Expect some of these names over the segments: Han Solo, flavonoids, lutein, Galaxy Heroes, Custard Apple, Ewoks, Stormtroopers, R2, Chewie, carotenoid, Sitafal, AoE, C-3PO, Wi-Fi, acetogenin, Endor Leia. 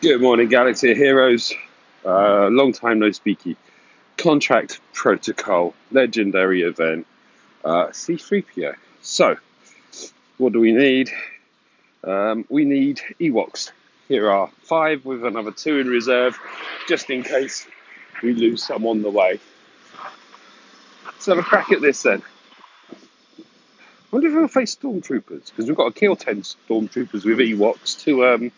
Good morning, Galaxy Heroes. Long time no speaky. Contract Protocol, legendary event, C-3PO. So, what do we need? We need Ewoks. Here are 5 with another 2 in reserve, just in case we lose some on the way. Let's have a crack at this then. I wonder if we'll face Stormtroopers, because we've got to kill 10 Stormtroopers with Ewoks to...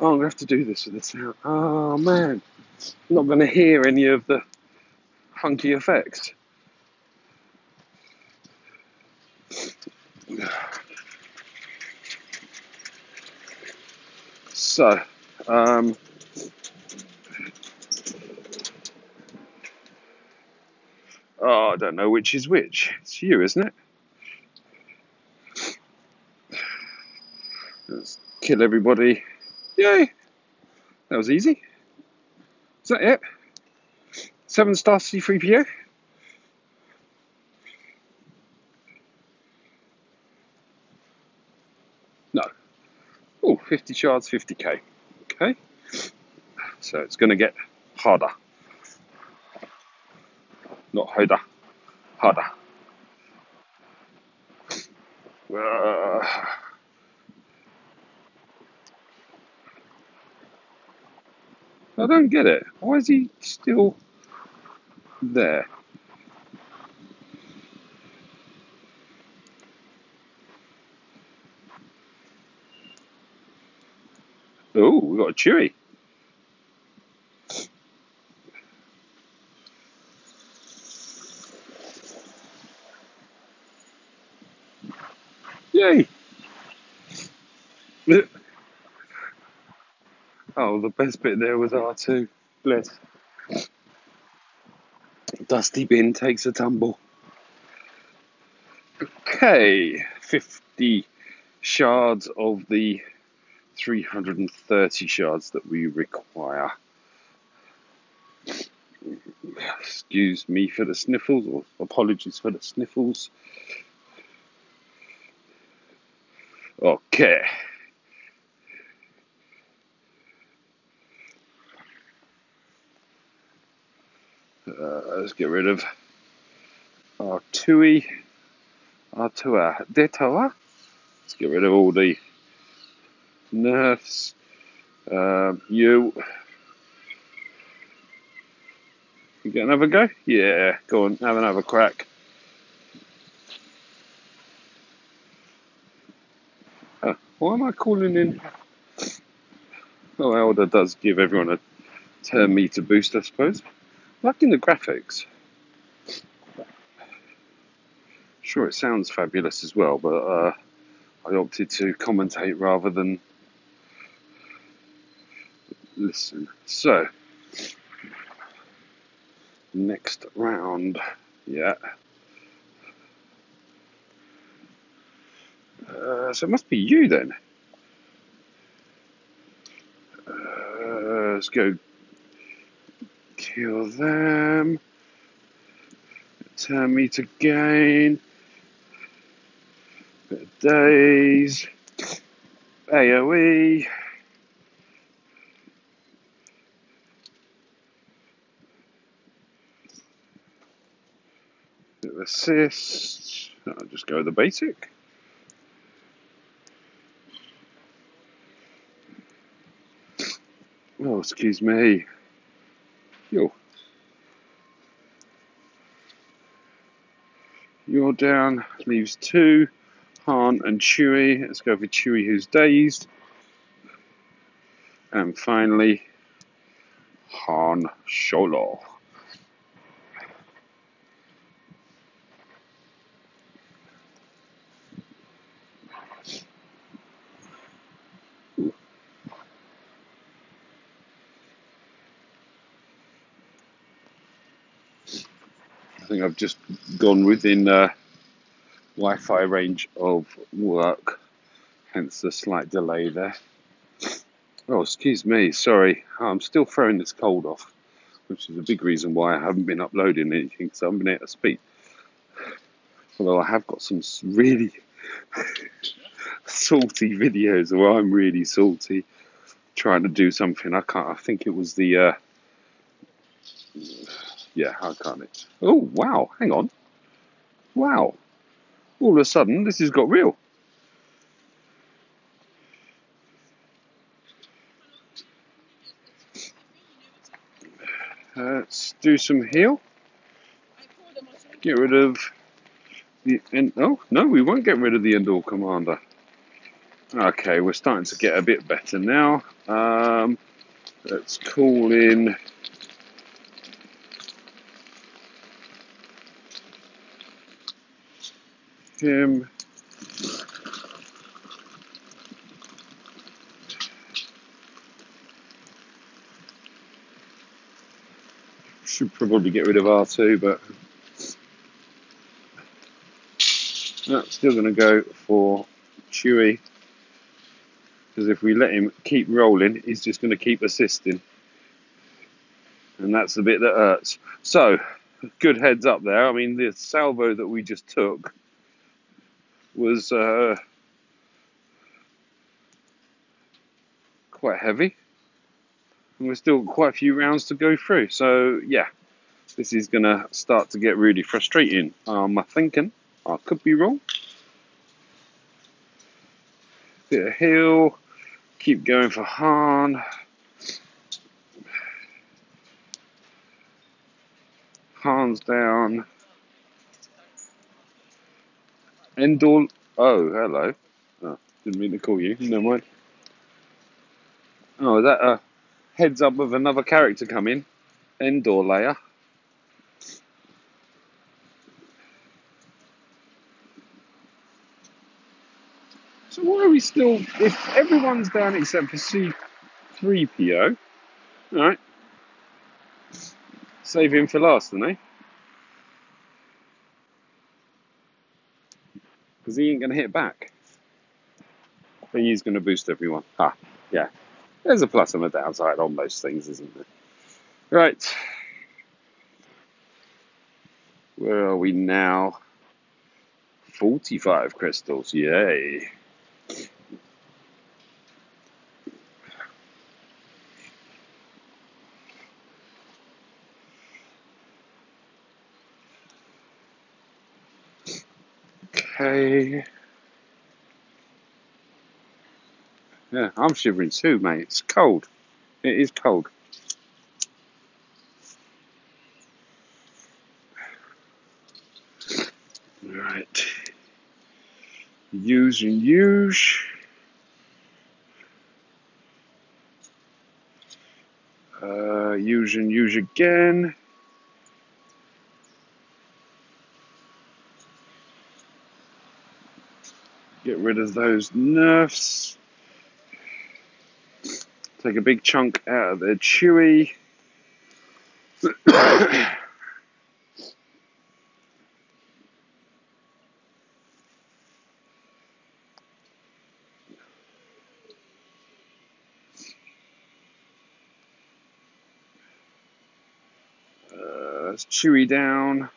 Oh, I'm going to have to do this with this out. Oh, man. I'm not going to hear any of the funky effects. So, I don't know which is which. It's you, isn't it? Let's kill everybody. Yay! That was easy. Is that it? 7-star C-3PO? No. Oh, 50 shards, 50k. Okay. So it's going to get harder. Not hoda. Harder. I don't get it. Why is he still there? Oh, we got a Chewie. Yay! Oh, the best bit there was R2. Bless. Dusty bin takes a tumble. Okay, 50 shards of the 330 shards that we require. Excuse me for the sniffles, or apologies for the sniffles. Okay. Let's get rid of R2. R2. Detoa. Let's get rid of all the nerfs. You get another go? Yeah, go on, have another crack. Why am I calling in? Oh, Elder does give everyone a turn meter boost, I suppose. Like in the graphics. Sure, it sounds fabulous as well, but I opted to commentate rather than listen. So, next round, yeah. So it must be you then. Let's go. Kill them. Turn me to gain. Bit of days. AoE. Bit of assist. I'll just go with the basic. Oh, excuse me. You're down, leaves 2, Han and Chewie. Let's go for Chewie, who's dazed. And finally, Han Solo. I think I've just gone within Wi-Fi range of work, hence the slight delay there. Oh, excuse me, sorry. I'm still throwing this cold off, which is a big reason why I haven't been uploading anything, because I haven't been able to speak. Although I have got some really salty videos, or I'm really salty, trying to do something. I think it was the, yeah, how can it? Oh, wow, hang on. Wow. All of a sudden, this has got real. Let's do some heal. Get rid of the end. Oh, no, we won't get rid of the Endor Commander. Okay, we're starting to get a bit better now. Let's call in. Him. Should probably get rid of R2, but no, still going to go for Chewie, because if we let him keep rolling, he's just going to keep assisting, and that's the bit that hurts. So, good heads up there. I mean, the salvo that we just took was quite heavy. And we've still got quite a few rounds to go through. So, yeah, this is going to start to get really frustrating. I'm thinking I could be wrong. Bit of heal. Keep going for Han. Han's down. Endor. Oh, hello. Oh, didn't mean to call you. Never mind. Oh, is that a heads up of another character coming? Endor Leia. So why are we still... If everyone's down except for C-3PO... Alright. Save him for last, then, eh? Because he ain't going to hit back. But he's going to boost everyone. Ah, yeah. There's a plus and a downside on most things, isn't there? Right. Where are we now? 45 crystals. Yay. Okay. Yeah, I'm shivering too, mate. It's cold. It is cold. Right. Use and use. Use and use again. Get rid of those nerfs. Take a big chunk out of their Chewie. Let's Chewie down.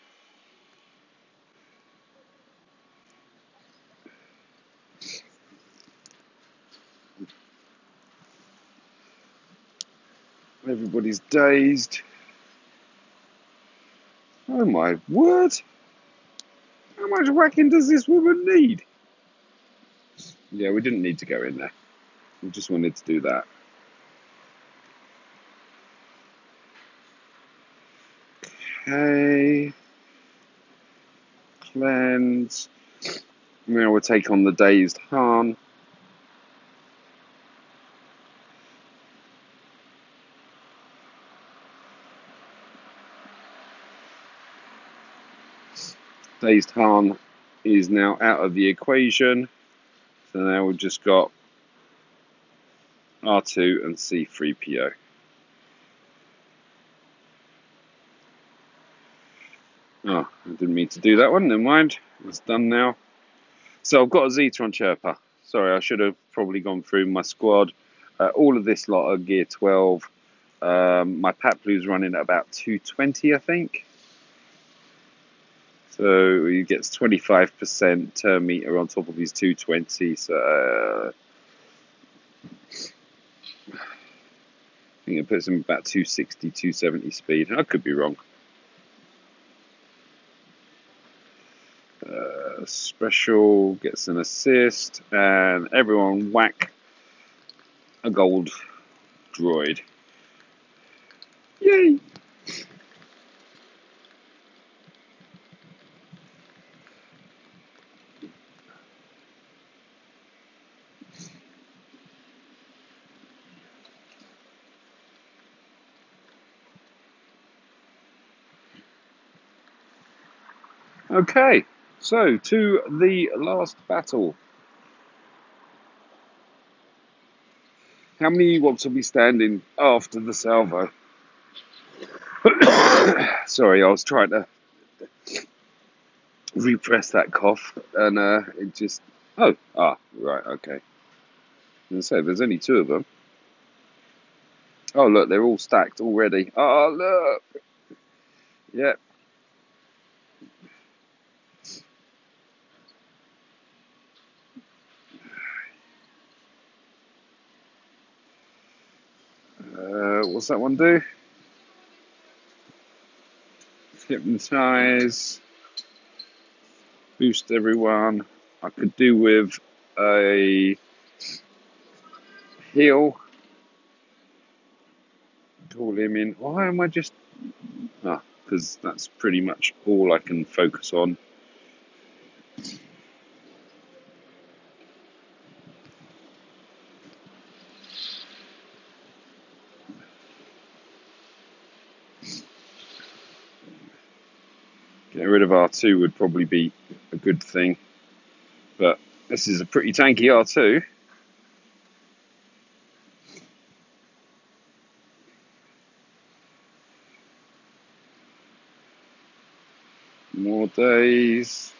Everybody's dazed. Oh my word! How much whacking does this woman need? Yeah, we didn't need to go in there. We just wanted to do that. Okay. Cleanse. Now we'll take on the dazed Han. Dazed Han is now out of the equation, so now we've just got R2 and C-3PO. Oh, I didn't mean to do that one, never mind, it's done now. So I've got a Zetron Chirper. Sorry, I should have probably gone through my squad. All of this lot are gear 12. My Pat Blue's running at about 220, I think. So he gets 25% turn meter on top of his 220. So I think it puts him about 260, 270 speed. I could be wrong. Special gets an assist, and everyone whack a gold droid. Yay! Okay, so to the last battle. How many Ewoks will be standing after the salvo? Sorry, I was trying to repress that cough, and it just... Oh, right, okay. As I say, there's only two of them. Oh, look, they're all stacked already. Oh, look! Yep. What's that one do? Hypnotize. Boost everyone. I could do with a heal. Call him in. Why am I just... Ah, because that's pretty much all I can focus on. Getting rid of R2 would probably be a good thing, but this is a pretty tanky R2. More days.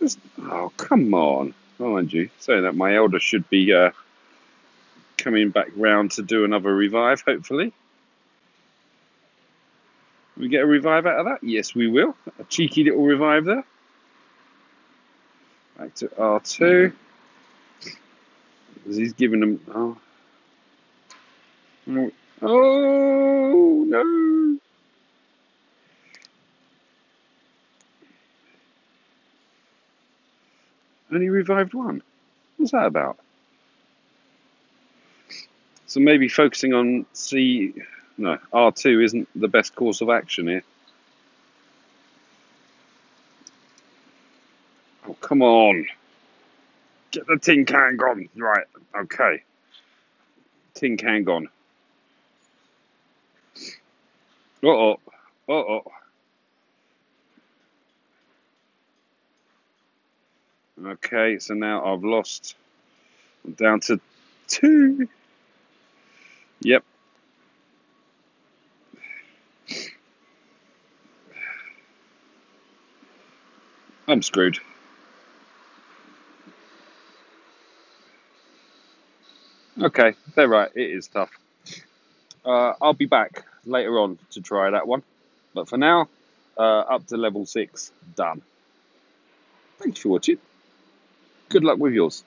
Just, oh, come on. Mind you, saying that, my elder should be coming back round to do another revive, hopefully. We get a revive out of that? Yes, we will. A cheeky little revive there. Back to R2. He's giving them... Oh. Oh, no. Only revived one. What's that about? So maybe focusing on C... No, R2 isn't the best course of action here. Oh, come on. Get the tin can gone. Right, okay. Tin can gone. Uh-oh. Uh-oh. Okay, so now I've lost. I'm down to 2. Yep. I'm screwed. Okay, they're right. It is tough. I'll be back later on to try that one. But for now, up to level 6, done. Thanks for watching. Good luck with yours.